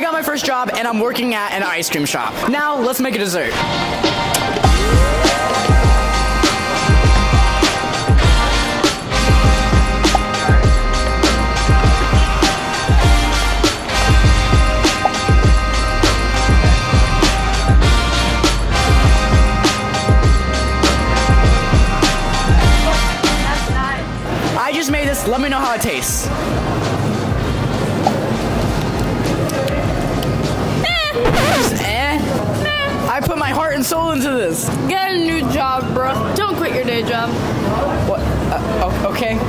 I got my first job and I'm working at an ice cream shop. Now let's make a dessert. I just made this, let me know how it tastes. I put my heart and soul into this. Get a new job, bro. Don't quit your day job. What? Okay.